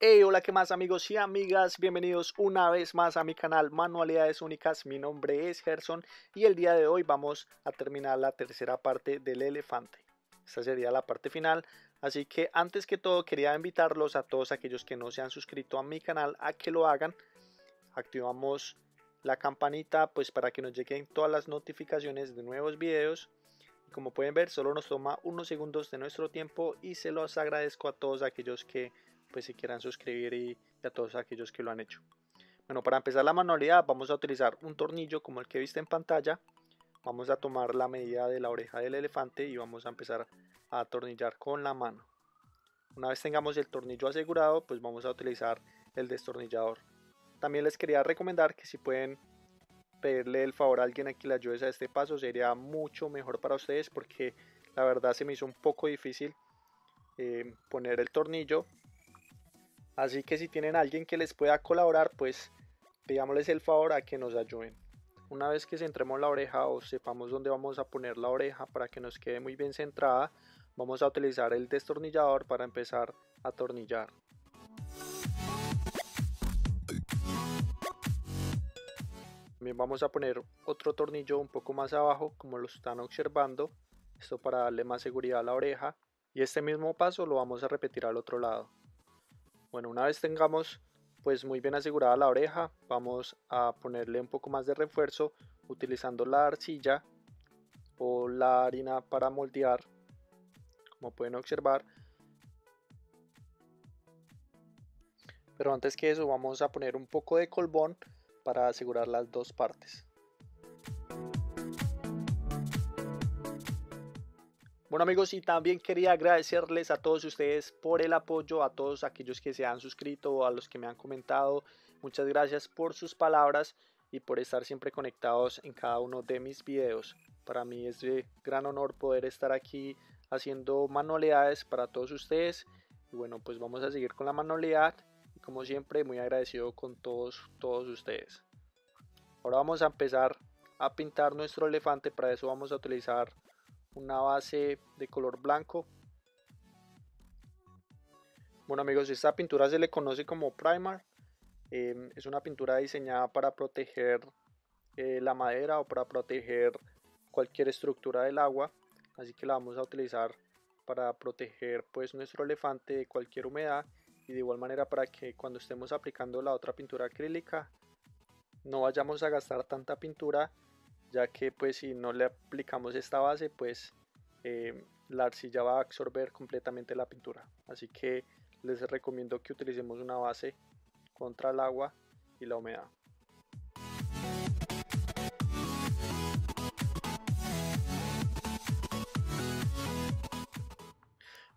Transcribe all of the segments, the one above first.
Hey, hola, ¿qué más, amigos y amigas? Bienvenidos una vez más a mi canal Manualidades Únicas. Mi nombre es Gerson y el día de hoy vamos a terminar la tercera parte del elefante. Esta sería la parte final, así que antes que todo quería invitarlos a todos aquellos que no se han suscrito a mi canal a que lo hagan. Activamos la campanita pues para que nos lleguen todas las notificaciones de nuevos videos. Como pueden ver, solo nos toma unos segundos de nuestro tiempo y se los agradezco a todos aquellos que pues si quieran suscribir y a todos aquellos que lo han hecho. Bueno, para empezar la manualidad vamos a utilizar un tornillo como el que viste en pantalla. Vamos a tomar la medida de la oreja del elefante y vamos a empezar a atornillar con la mano. Una vez tengamos el tornillo asegurado, pues vamos a utilizar el destornillador. También les quería recomendar que si pueden pedirle el favor a alguien a que le ayudes a este paso, sería mucho mejor para ustedes, porque la verdad se me hizo un poco difícil poner el tornillo. Así que si tienen a alguien que les pueda colaborar, pues pidámosles el favor a que nos ayuden. Una vez que centremos la oreja o sepamos dónde vamos a poner la oreja para que nos quede muy bien centrada, vamos a utilizar el destornillador para empezar a atornillar. También vamos a poner otro tornillo un poco más abajo, como lo están observando. Esto para darle más seguridad a la oreja. Y este mismo paso lo vamos a repetir al otro lado. Bueno, una vez tengamos pues muy bien asegurada la oreja, vamos a ponerle un poco más de refuerzo utilizando la arcilla o la harina para moldear, como pueden observar. Pero antes que eso vamos a poner un poco de colbón para asegurar las dos partes. Bueno, amigos, y también quería agradecerles a todos ustedes por el apoyo, a todos aquellos que se han suscrito, a los que me han comentado. Muchas gracias por sus palabras y por estar siempre conectados en cada uno de mis videos. Para mí es de gran honor poder estar aquí haciendo manualidades para todos ustedes. Y bueno, pues vamos a seguir con la manualidad. Y como siempre, muy agradecido con todos ustedes. Ahora vamos a empezar a pintar nuestro elefante. Para eso vamos a utilizar una base de color blanco. Bueno, amigos, esta pintura se le conoce como primer. Es una pintura diseñada para proteger la madera o para proteger cualquier estructura del agua, así que la vamos a utilizar para proteger pues nuestro elefante de cualquier humedad, y de igual manera para que cuando estemos aplicando la otra pintura acrílica no vayamos a gastar tanta pintura, ya que pues si no le aplicamos esta base, pues la arcilla va a absorber completamente la pintura. Así que les recomiendo que utilicemos una base contra el agua y la humedad.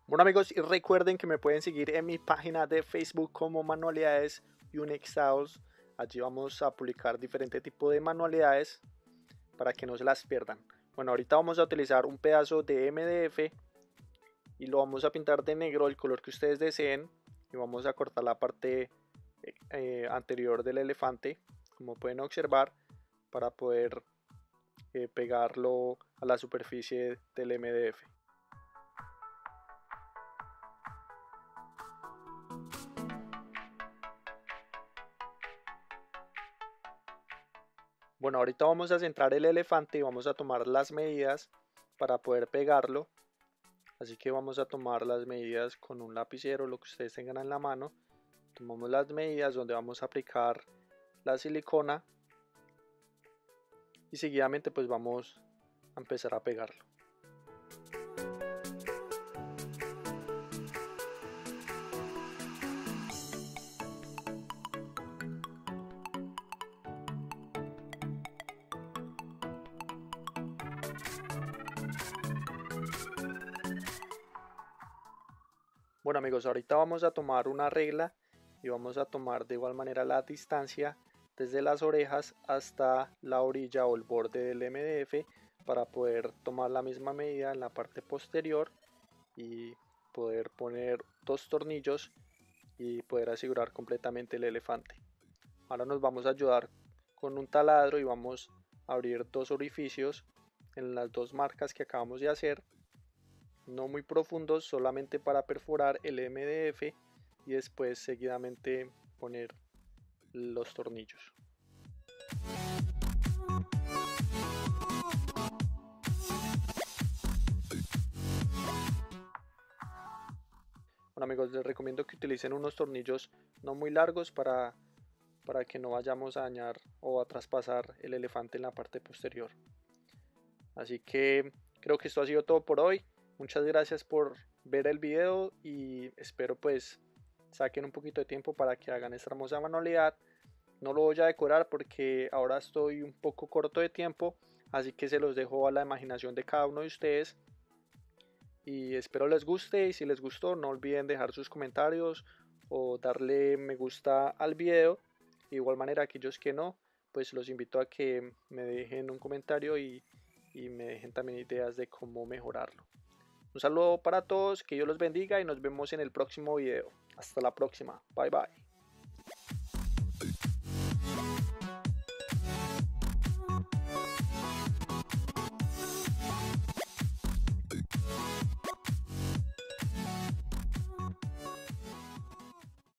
Bueno, amigos, y recuerden que me pueden seguir en mi página de Facebook como Manualidades Únicas. Allí vamos a publicar diferentes tipos de manualidades para que no se las pierdan. Bueno, ahorita vamos a utilizar un pedazo de MDF y lo vamos a pintar de negro, el color que ustedes deseen, y vamos a cortar la parte anterior del elefante, como pueden observar, para poder pegarlo a la superficie del MDF. Bueno, ahorita vamos a centrar el elefante y vamos a tomar las medidas para poder pegarlo. Así que vamos a tomar las medidas con un lapicero, lo que ustedes tengan en la mano. Tomamos las medidas donde vamos a aplicar la silicona. Y seguidamente pues vamos a empezar a pegarlo. Bueno, amigos, ahorita vamos a tomar una regla y vamos a tomar de igual manera la distancia desde las orejas hasta la orilla o el borde del MDF para poder tomar la misma medida en la parte posterior y poder poner dos tornillos y poder asegurar completamente el elefante. Ahora nos vamos a ayudar con un taladro y vamos a abrir dos orificios en las dos marcas que acabamos de hacer. No muy profundos, solamente para perforar el MDF y después seguidamente poner los tornillos. Bueno amigos, les recomiendo que utilicen unos tornillos no muy largos para que no vayamos a dañar o a traspasar el elefante en la parte posterior. Así que creo que esto ha sido todo por hoy. Muchas gracias por ver el video y espero pues saquen un poquito de tiempo para que hagan esta hermosa manualidad. No lo voy a decorar porque ahora estoy un poco corto de tiempo, así que se los dejo a la imaginación de cada uno de ustedes. Y espero les guste, y si les gustó no olviden dejar sus comentarios o darle me gusta al video. De igual manera aquellos que no, pues los invito a que me dejen un comentario y me dejen también ideas de cómo mejorarlo. Un saludo para todos, que Dios los bendiga y nos vemos en el próximo video. Hasta la próxima, bye bye.